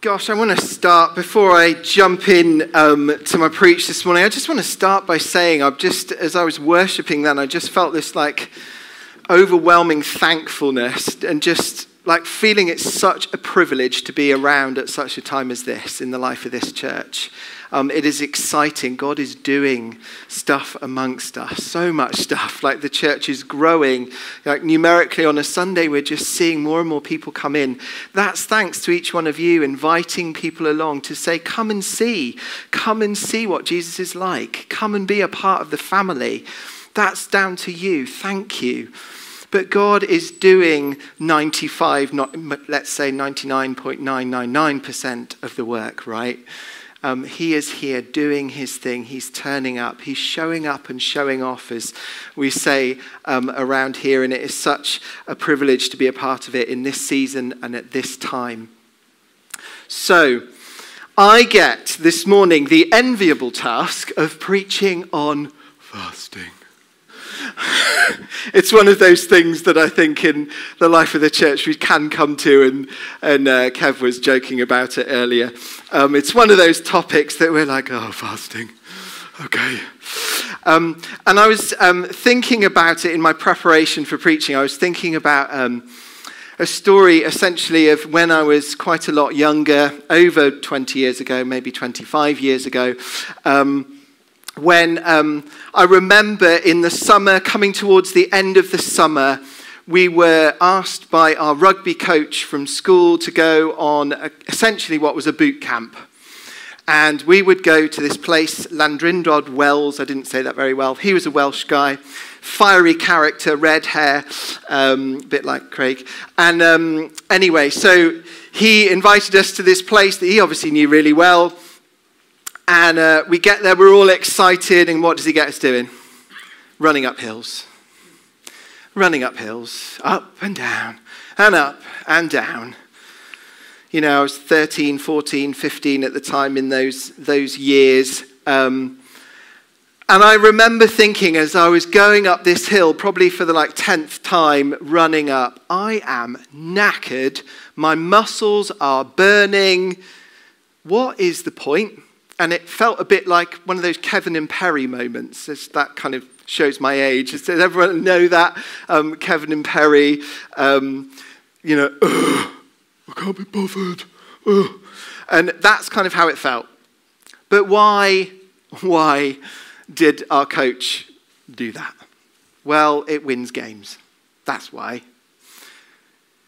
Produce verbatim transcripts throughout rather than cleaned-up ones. Gosh, I want to start, before I jump in um, to my preach this morning, I just want to start by saying, I've just, as I was worshipping then, I just felt this like overwhelming thankfulness and just like feeling it's such a privilege to be around at such a time as this in the life of this church. Um, it is exciting. God is doing stuff amongst us, so much stuff. Like the church is growing. Like numerically on a Sunday, we're just seeing more and more people come in. That's thanks to each one of you inviting people along to say, come and see. Come and see what Jesus is like. Come and be a part of the family. That's down to you. Thank you. But God is doing ninety-five, not, let's say ninety-nine point nine nine nine percent of the work, right? Um, he is here doing his thing. He's turning up. He's showing up and showing off, as we say um, around here. And it is such a privilege to be a part of it in this season and at this time. So I get this morning the enviable task of preaching on fasting. It's one of those things that I think in the life of the church we can come to, and, and uh, Kev was joking about it earlier. Um, it's one of those topics that we're like, oh, fasting, okay. Um, and I was um, thinking about it in my preparation for preaching. I was thinking about um, a story essentially of when I was quite a lot younger, over twenty years ago, maybe twenty-five years ago, um, when um, I remember in the summer, coming towards the end of the summer, we were asked by our rugby coach from school to go on a, essentially what was a boot camp. And we would go to this place, Llandrindod Wells. I didn't say that very well. He was a Welsh guy, fiery character, red hair, um, a bit like Craig. And um, anyway, so he invited us to this place that he obviously knew really well. And uh, we get there, we're all excited, and what does he get us doing? Running up hills. Running up hills, up and down, and up and down. You know, I was thirteen, fourteen, fifteen at the time in those, those years. Um, and I remember thinking as I was going up this hill, probably for the like tenth time running up, I am knackered, my muscles are burning. What is the point? And it felt a bit like one of those Kevin and Perry moments. It's, that kind of shows my age. Does everyone know that? Um, Kevin and Perry, um, you know, I can't be bothered. Ugh. And that's kind of how it felt. But why, why did our coach do that? Well, it wins games. That's why.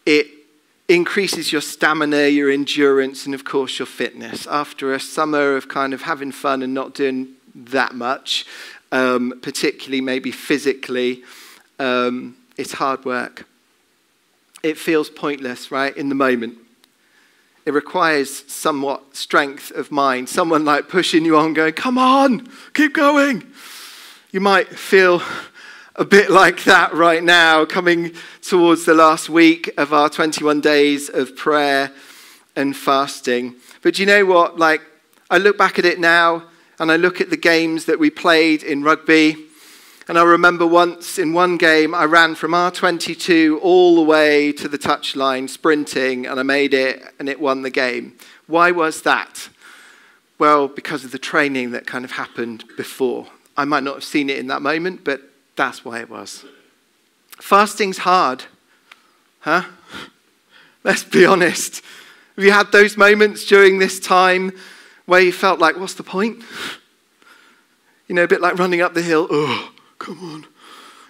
It increases your stamina, your endurance, and of course your fitness. After a summer of kind of having fun and not doing that much, um, particularly maybe physically, um, it's hard work. It feels pointless, right, in the moment. It requires somewhat strength of mind, someone like pushing you on, going, come on, keep going. You might feel a bit like that right now, coming towards the last week of our twenty-one days of prayer and fasting. But you know what? Like, I look back at it now, and I look at the games that we played in rugby. And I remember once in one game, I ran from R twenty-two all the way to the touchline, sprinting, and I made it, and it won the game. Why was that? Well, because of the training that kind of happened before. I might not have seen it in that moment, but that's why it was. Fasting's hard, huh? Let's be honest. Have you had those moments during this time where you felt like, what's the point? You know, a bit like running up the hill. Oh, come on.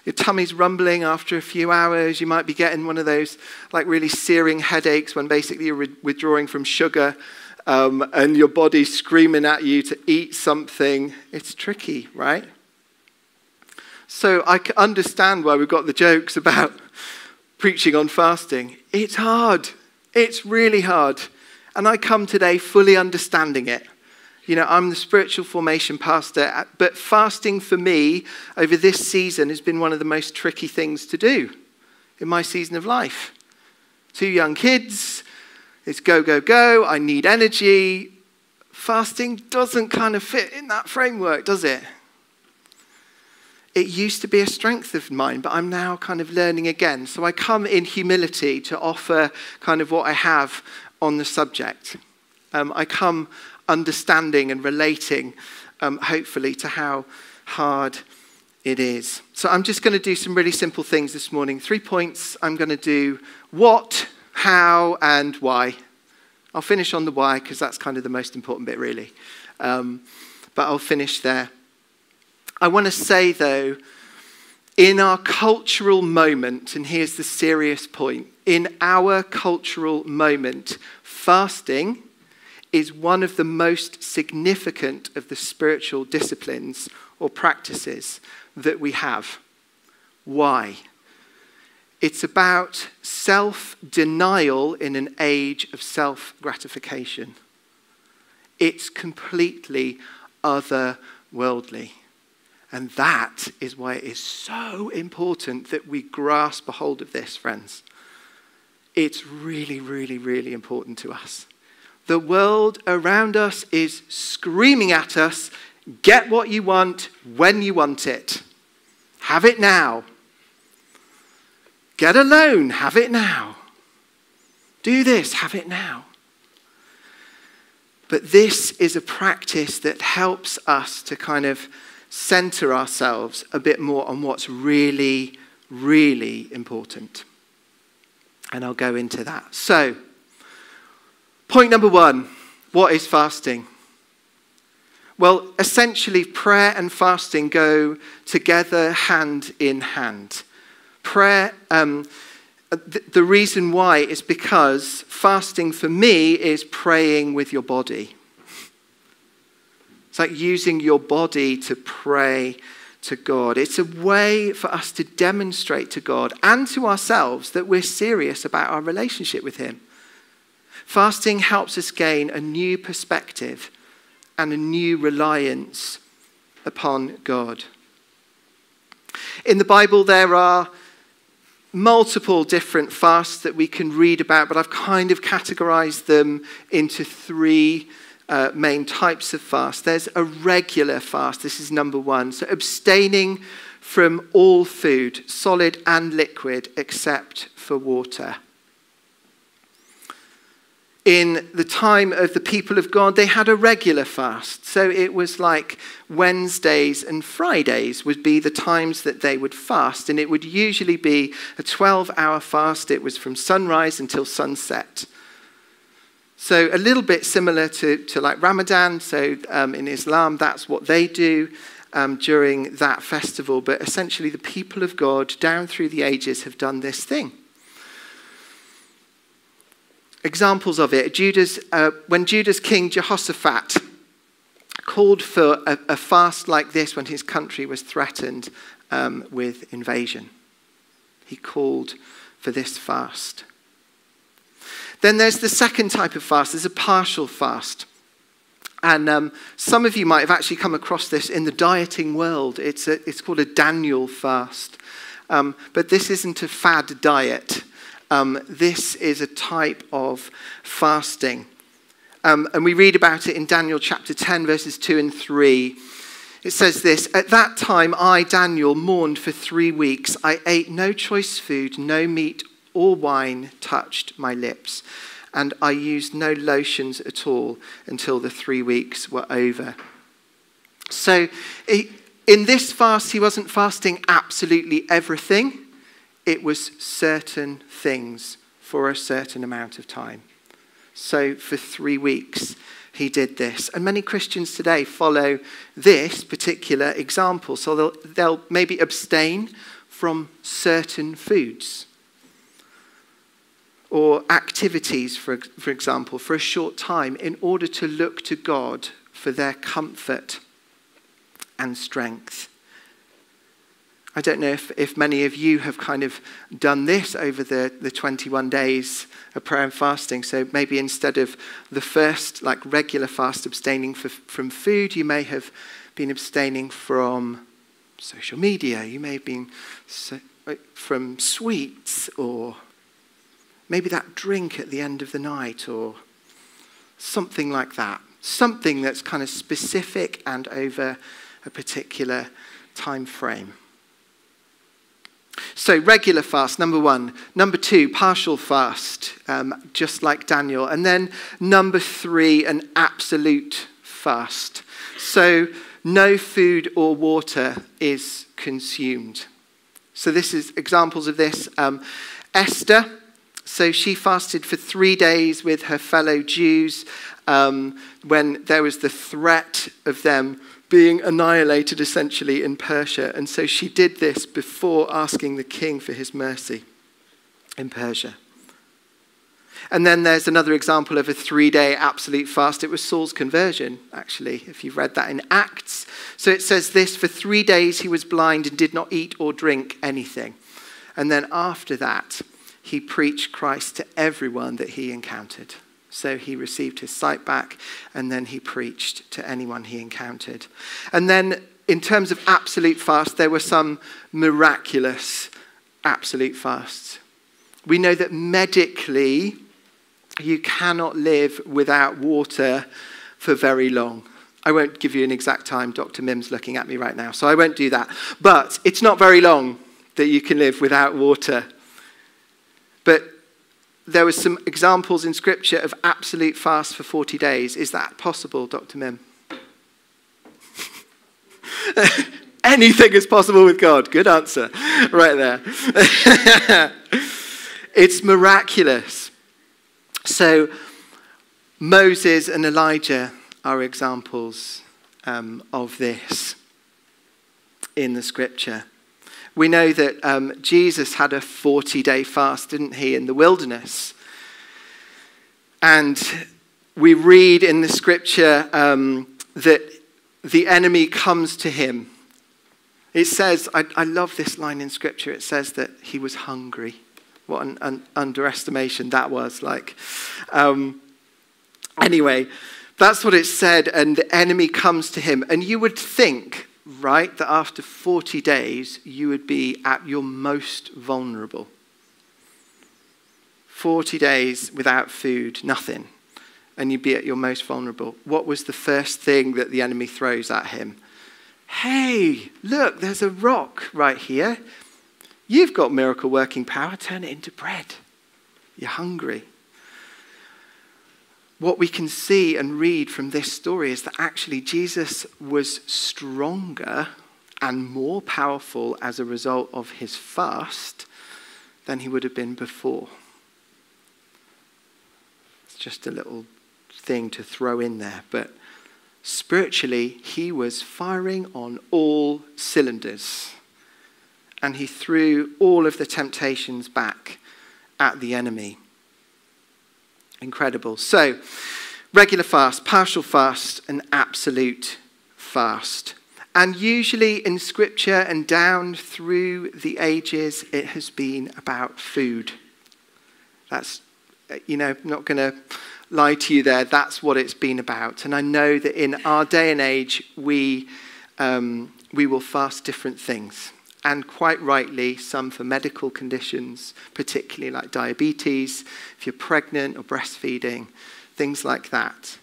Your tummy's rumbling after a few hours. You might be getting one of those like really searing headaches when basically you're withdrawing from sugar um, and your body's screaming at you to eat something. It's tricky, right? So I understand why we've got the jokes about preaching on fasting. It's hard. It's really hard. And I come today fully understanding it. You know, I'm the spiritual formation pastor, but fasting for me over this season has been one of the most tricky things to do in my season of life. Two young kids, it's go, go, go, I need energy. Fasting doesn't kind of fit in that framework, does it? It used to be a strength of mine, but I'm now kind of learning again. So I come in humility to offer kind of what I have on the subject. Um, I come understanding and relating, um, hopefully, to how hard it is. So I'm just going to do some really simple things this morning. Three points. I'm going to do what, how, and why. I'll finish on the why because that's kind of the most important bit, really. Um, but I'll finish there. I want to say, though, in our cultural moment, and here's the serious point, in our cultural moment, fasting is one of the most significant of the spiritual disciplines or practices that we have. Why? It's about self-denial in an age of self-gratification. It's completely otherworldly. And that is why it is so important that we grasp a hold of this, friends. It's really, really, really important to us. The world around us is screaming at us, get what you want when you want it. Have it now. Get a loan, have it now. Do this, have it now. But this is a practice that helps us to kind of center ourselves a bit more on what's really, really important. And I'll go into that. So, point number one, what is fasting? Well, essentially, prayer and fasting go together hand in hand. Prayer, um, th- the reason why is because fasting for me is praying with your body. It's like using your body to pray to God. It's a way for us to demonstrate to God and to ourselves that we're serious about our relationship with Him. Fasting helps us gain a new perspective and a new reliance upon God. In the Bible, there are multiple different fasts that we can read about, but I've kind of categorized them into three Uh, main types of fast. There's a regular fast. This is number one. So abstaining from all food, solid and liquid, except for water. In the time of the people of God, they had a regular fast. So it was like Wednesdays and Fridays would be the times that they would fast. And it would usually be a twelve-hour fast. It was from sunrise until sunset. So a little bit similar to, to like Ramadan, so um, in Islam, that's what they do um, during that festival. But essentially, the people of God, down through the ages, have done this thing. Examples of it. Judah's, uh, when Judah's king Jehoshaphat called for a, a fast like this when his country was threatened um, with invasion, he called for this fast. Then there's the second type of fast. There's a partial fast. And um, some of you might have actually come across this in the dieting world. It's, a, it's called a Daniel fast. Um, but this isn't a fad diet. Um, this is a type of fasting. Um, and we read about it in Daniel chapter ten, verses two and three. It says this, at that time I, Daniel, mourned for three weeks. I ate no choice food, no meat or wine touched my lips, and I used no lotions at all until the three weeks were over. So in this fast, he wasn't fasting absolutely everything. It was certain things for a certain amount of time. So for three weeks, he did this. And many Christians today follow this particular example. So they'll, they'll maybe abstain from certain foods or activities, for, for example, for a short time in order to look to God for their comfort and strength. I don't know if, if many of you have kind of done this over the, the twenty-one days of prayer and fasting. So maybe instead of the first, like regular fast, abstaining for, from food, you may have been abstaining from social media. You may have been so, from sweets or maybe that drink at the end of the night or something like that. Something that's kind of specific and over a particular time frame. So regular fast, number one. Number two, partial fast, um, just like Daniel. And then number three, an absolute fast. So no food or water is consumed. So this is examples of this. Um, Esther, so she fasted for three days with her fellow Jews um, when there was the threat of them being annihilated essentially in Persia. And so she did this before asking the king for his mercy in Persia. And then there's another example of a three-day absolute fast. It was Saul's conversion, actually, if you've read that in Acts. So it says this, for three days he was blind and did not eat or drink anything. And then after that, he preached Christ to everyone that he encountered. So he received his sight back, and then he preached to anyone he encountered. And then in terms of absolute fast, there were some miraculous absolute fasts. We know that medically, you cannot live without water for very long. I won't give you an exact time. Doctor Mims looking at me right now, so I won't do that. But it's not very long that you can live without water. But there were some examples in Scripture of absolute fast for forty days. Is that possible, Doctor Mim? Anything is possible with God. Good answer. Right there. It's miraculous. So Moses and Elijah are examples um, of this in the Scripture. We know that um, Jesus had a forty-day fast, didn't he, in the wilderness. And we read in the Scripture um, that the enemy comes to him. It says, I, I love this line in Scripture, it says that he was hungry. What an, an underestimation that was like. Um, anyway, that's what it said, and the enemy comes to him. And you would think, right, that after forty days, you would be at your most vulnerable. forty days without food, nothing. And you'd be at your most vulnerable. What was the first thing that the enemy throws at him? Hey, look, there's a rock right here. You've got miracle working power. Turn it into bread. You're hungry. What we can see and read from this story is that actually Jesus was stronger and more powerful as a result of his fast than he would have been before. It's just a little thing to throw in there, but spiritually he was firing on all cylinders, and he threw all of the temptations back at the enemy. Incredible. So, regular fast, partial fast, and absolute fast. And usually in Scripture and down through the ages, it has been about food. That's, you know, I'm not going to lie to you there. That's what it's been about. And I know that in our day and age, we, um, we will fast different things. And quite rightly, some for medical conditions, particularly like diabetes, if you're pregnant or breastfeeding, things like that.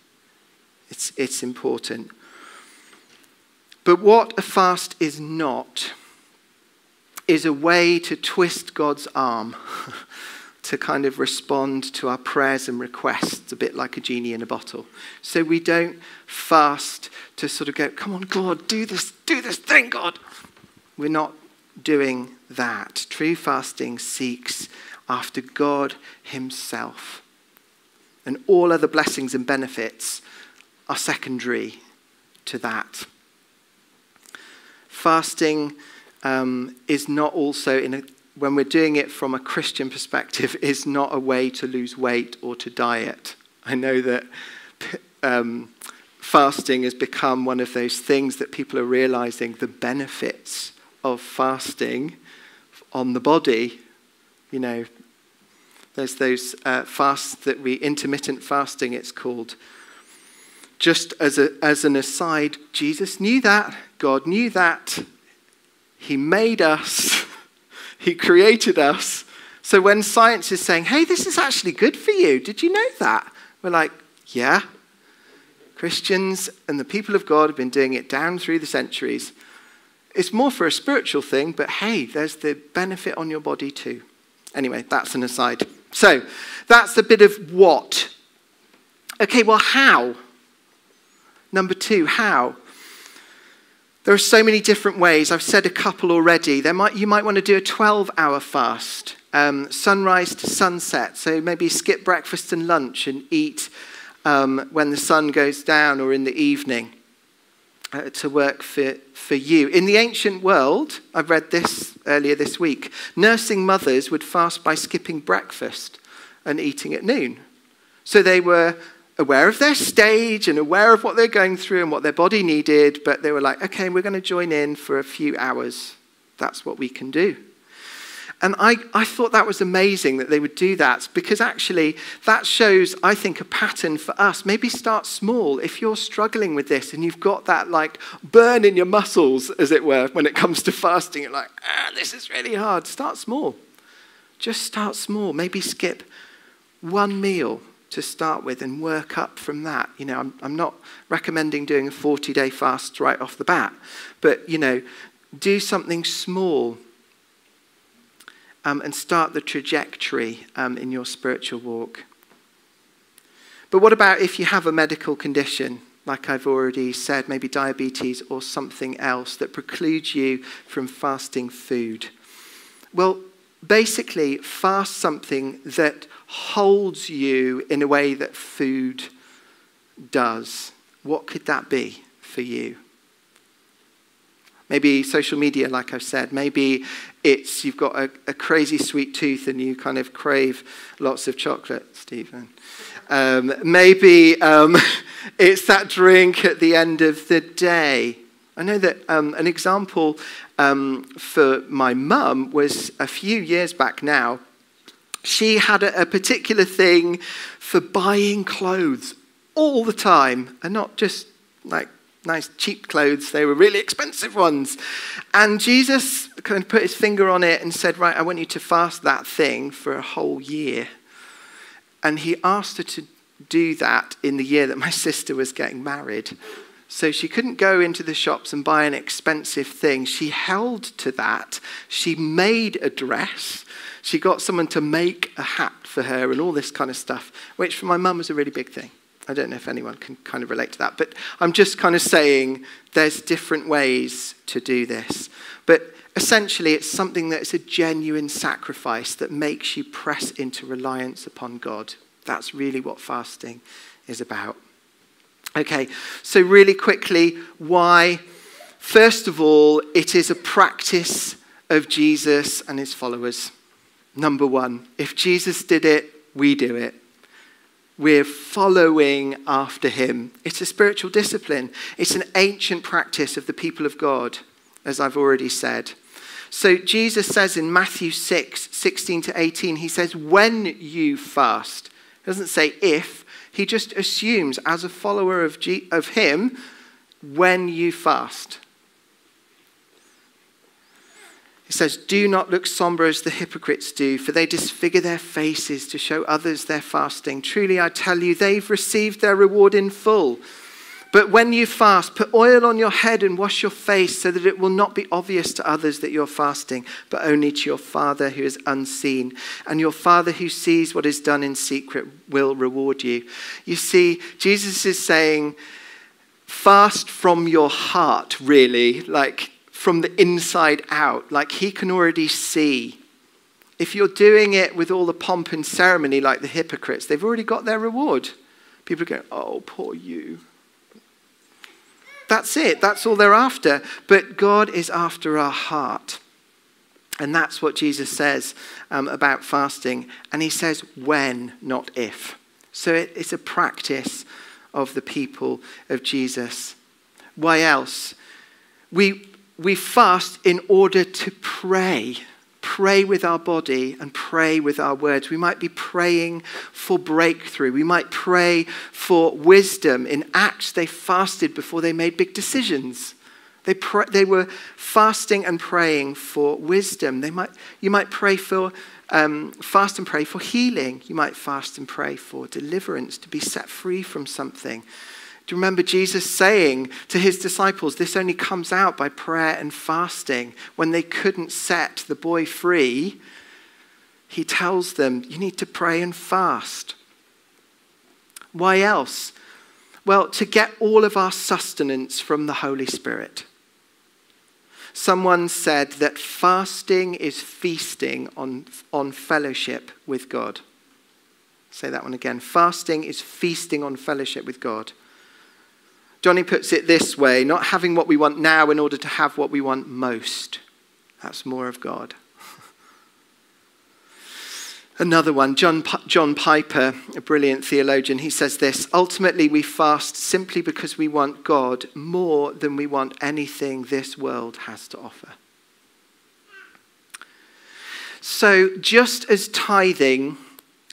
It's, it's important. But what a fast is not, is a way to twist God's arm, to kind of respond to our prayers and requests, a bit like a genie in a bottle. So we don't fast to sort of go, come on, God, do this, do this thing, God. We're not doing that. True fasting seeks after God himself. And all other blessings and benefits are secondary to that. Fasting um, is not also, in a, when we're doing it from a Christian perspective, is not a way to lose weight or to diet. I know that um, fasting has become one of those things that people are realizing the benefits of fasting on the body. You know, there's those uh, fasts that we, intermittent fasting it's called. Just as, a, as an aside, Jesus knew that, God knew that, he made us, he created us. So when science is saying, hey, this is actually good for you, did you know that? We're like, yeah. Christians and the people of God have been doing it down through the centuries. It's more for a spiritual thing, but hey, there's the benefit on your body too. Anyway, that's an aside. So that's a bit of what. Okay, well, how? Number two, how? There are so many different ways. I've said a couple already. There might, you might want to do a twelve-hour fast, um, sunrise to sunset. So maybe skip breakfast and lunch and eat um, when the sun goes down or in the evening uh, to work for, for you. In the ancient world, I've read this earlier this week, nursing mothers would fast by skipping breakfast and eating at noon. So they were aware of their stage and aware of what they're going through and what their body needed, but they were like, okay, we're going to join in for a few hours. That's what we can do. And I, I thought that was amazing that they would do that, because actually that shows, I think, a pattern for us. Maybe start small. If you're struggling with this and you've got that like burn in your muscles, as it were, when it comes to fasting, you're like, ah, this is really hard. Start small. Just start small. Maybe skip one meal to start with and work up from that. You know, I'm, I'm not recommending doing a forty-day fast right off the bat, but, you know, do something small um, and start the trajectory um, in your spiritual walk. But what about if you have a medical condition, like I've already said, maybe diabetes or something else that precludes you from fasting food? Well, basically, fast something that holds you in a way that food does. What could that be for you? Maybe social media, like I've said. Maybe it's you've got a, a crazy sweet tooth and you kind of crave lots of chocolate, Stephen. Um, maybe um, it's that drink at the end of the day. I know that um, an example um, for my mum was a few years back now. She had a, a particular thing for buying clothes all the time, and not just like nice cheap clothes. They were really expensive ones. And Jesus kind of put his finger on it and said, right, I want you to fast that thing for a whole year. And he asked her to do that in the year that my sister was getting married. So she couldn't go into the shops and buy an expensive thing. She held to that. She made a dress. She got someone to make a hat for her and all this kind of stuff, which for my mum was a really big thing. I don't know if anyone can kind of relate to that, but I'm just kind of saying there's different ways to do this. But essentially, it's something that's a genuine sacrifice that makes you press into reliance upon God. That's really what fasting is about. Okay, so really quickly, why? First of all, it is a practice of Jesus and his followers. Number one, if Jesus did it, we do it. We're following after him. It's a spiritual discipline. It's an ancient practice of the people of God, as I've already said. So Jesus says in Matthew six, sixteen to eighteen, he says, when you fast. He doesn't say if. He just assumes, as a follower of, G of him, when you fast. He says, do not look somber as the hypocrites do, for they disfigure their faces to show others their fasting. Truly, I tell you, they've received their reward in full. But when you fast, put oil on your head and wash your face, so that it will not be obvious to others that you're fasting, but only to your Father who is unseen. And your Father who sees what is done in secret will reward you. You see, Jesus is saying, fast from your heart, really, like from the inside out, like he can already see. If you're doing it with all the pomp and ceremony like the hypocrites, they've already got their reward. People go, oh, poor you. That's it. That's all they're after. But God is after our heart. And that's what Jesus says um, about fasting. And he says when, not if. So it, it's a practice of the people of Jesus. Why else? We, we fast in order to pray. Pray with our body and pray with our words. We might be praying for breakthrough. We might pray for wisdom. In Acts, they fasted before they made big decisions. They, pray, they were fasting and praying for wisdom. They might, you might pray for, um, fast and pray for healing. You might fast and pray for deliverance, to be set free from something. Do you remember Jesus saying to his disciples, this only comes out by prayer and fasting. When they couldn't set the boy free, he tells them, you need to pray and fast. Why else? Well, to get all of our sustenance from the Holy Spirit. Someone said that fasting is feasting on, on fellowship with God. Say that one again. Fasting is feasting on fellowship with God. Johnny puts it this way, not having what we want now in order to have what we want most. That's more of God. Another one, John, John Piper, a brilliant theologian, he says this, ultimately we fast simply because we want God more than we want anything this world has to offer. So just as tithing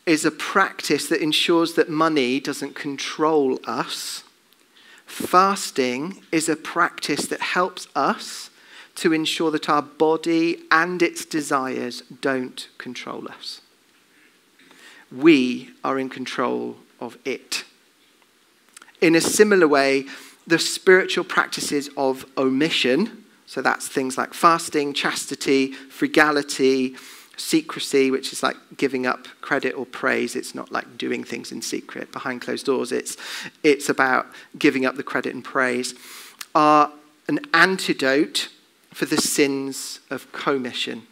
is a practice that ensures that money doesn't control us, fasting is a practice that helps us to ensure that our body and its desires don't control us. We are in control of it. In a similar way, the spiritual practices of omission, so that's things like fasting, chastity, frugality, secrecy, which is like giving up credit or praise. It's not like doing things in secret behind closed doors. It's, it's about giving up the credit and praise, are an antidote for the sins of commission.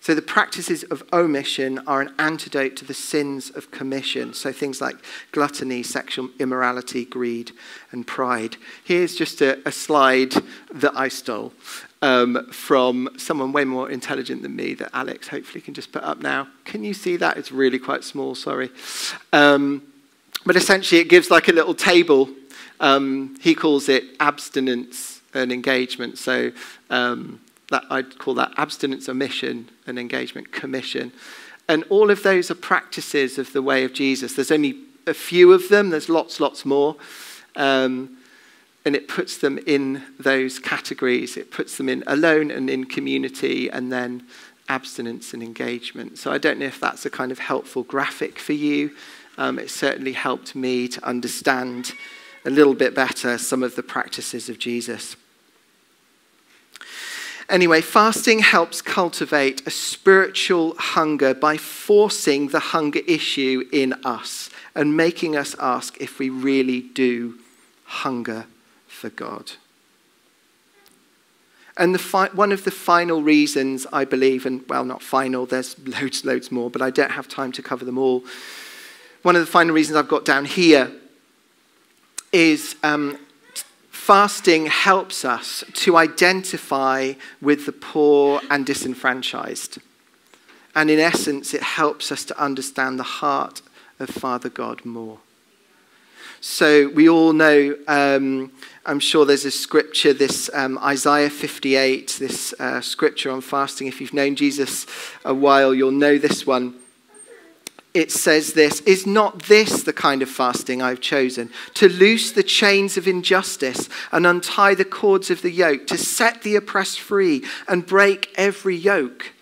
So the practices of omission are an antidote to the sins of commission. So things like gluttony, sexual immorality, greed, and pride. Here's just a, a slide that I stole um, from someone way more intelligent than me that Alex hopefully can just put up now. Can you see that? It's really quite small, sorry. Um, but essentially it gives like a little table. Um, he calls it abstinence and engagement. So... Um, That I'd call that abstinence, omission, and engagement, commission. And all of those are practices of the way of Jesus. There's only a few of them. There's lots, lots more. Um, and it puts them in those categories. It puts them in alone and in community, and then abstinence and engagement. So I don't know if that's a kind of helpful graphic for you. Um, it certainly helped me to understand a little bit better some of the practices of Jesus. Anyway, fasting helps cultivate a spiritual hunger by forcing the hunger issue in us and making us ask if we really do hunger for God. And the fi one of the final reasons I believe, and well, not final, there's loads, loads more, but I don't have time to cover them all. One of the final reasons I've got down here is... Um, Fasting helps us to identify with the poor and disenfranchised. And in essence, it helps us to understand the heart of Father God more. So we all know, um, I'm sure there's a scripture, this um, Isaiah fifty-eight, this uh, scripture on fasting. If you've known Jesus a while, you'll know this one. It says this, is not this the kind of fasting I've chosen? To loose the chains of injustice and untie the cords of the yoke, to set the oppressed free and break every yoke.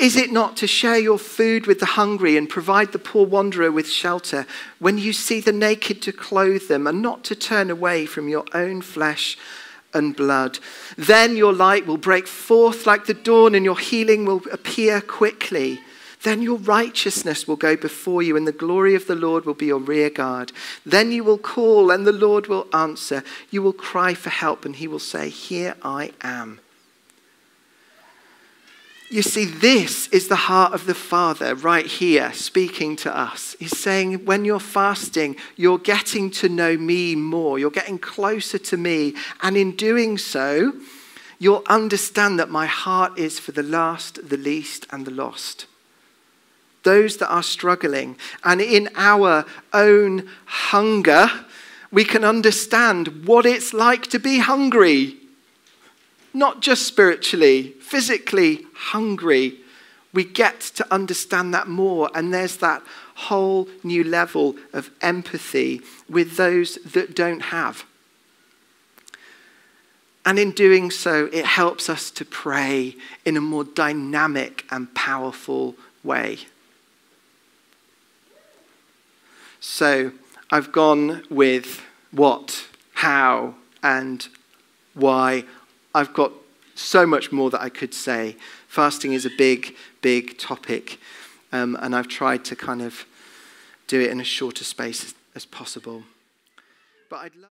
Is it not to share your food with the hungry and provide the poor wanderer with shelter? When you see the naked, to clothe them, and not to turn away from your own flesh and blood. Then your light will break forth like the dawn, and your healing will appear quickly. Then your righteousness will go before you, and the glory of the Lord will be your rear guard. Then you will call, and the Lord will answer. You will cry for help, and he will say, here I am. You see, this is the heart of the Father right here speaking to us. He's saying, when you're fasting, you're getting to know me more. You're getting closer to me. And in doing so, you'll understand that my heart is for the last, the least, and the lost. Those that are struggling. And in our own hunger, we can understand what it's like to be hungry. Not just spiritually, physically hungry. We get to understand that more. And there's that whole new level of empathy with those that don't have. And in doing so, it helps us to pray in a more dynamic and powerful way. So I've gone with what, how, and why. I've got so much more that I could say. Fasting is a big, big topic, um, and I've tried to kind of do it in a shorter space as, as possible. But I'd love